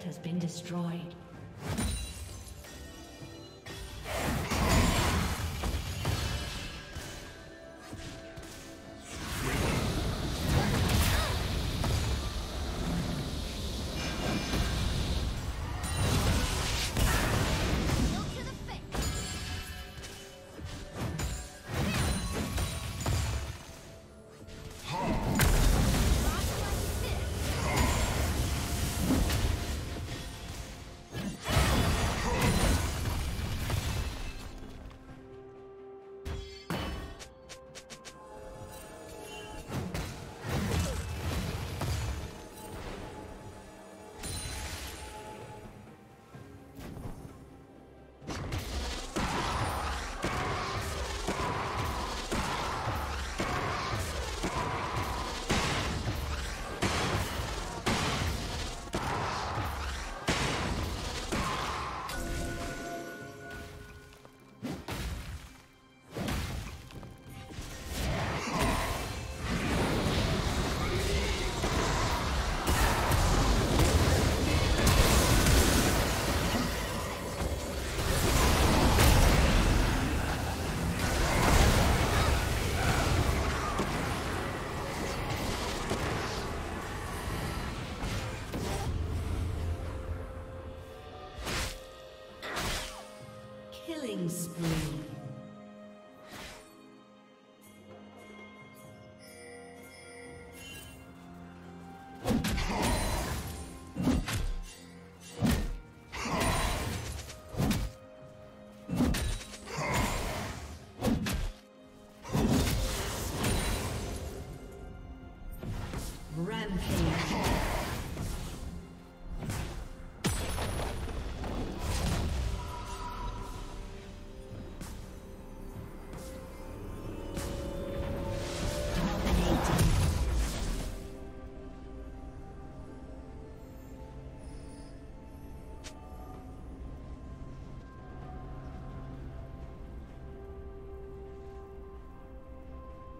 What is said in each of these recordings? turret has been destroyed.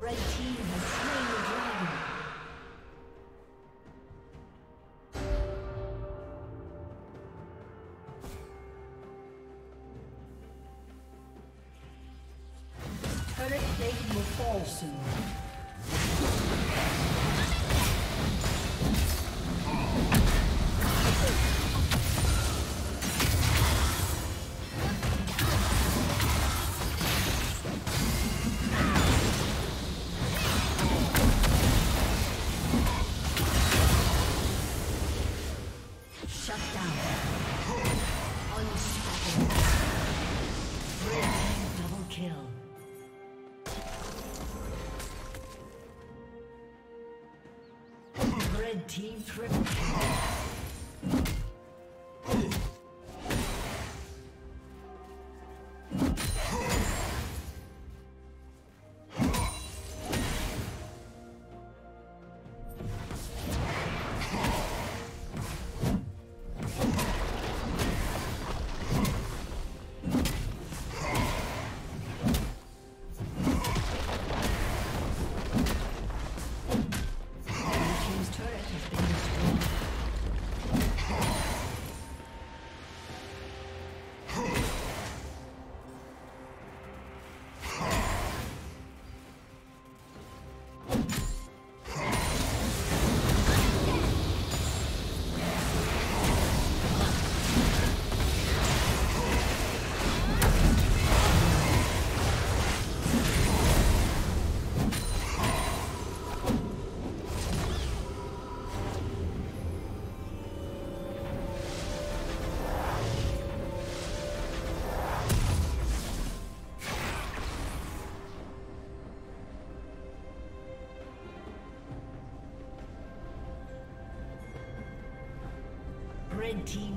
Red team has slain the dragon. Turret plate will fall soon. Team triple Red team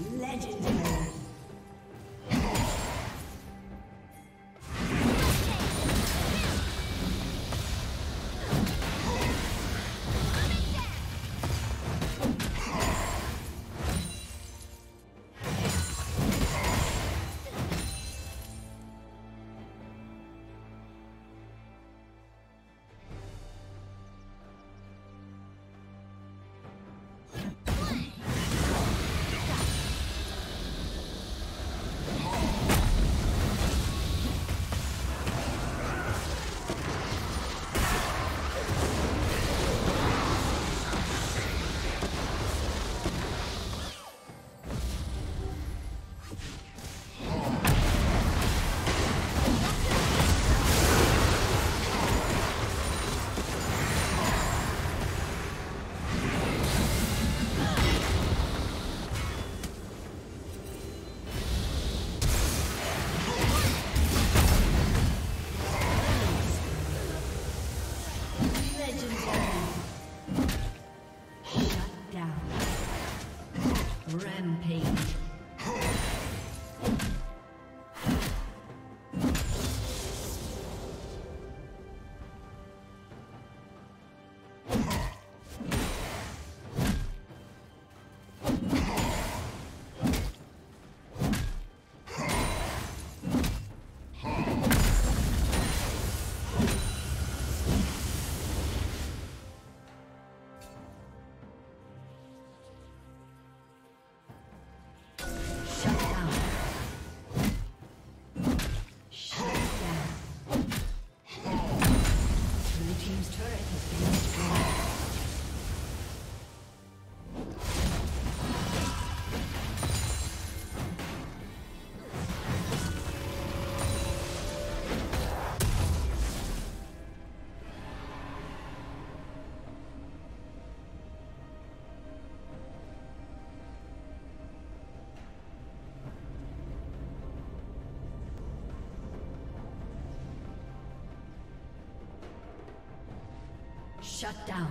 Legendary. Shut down.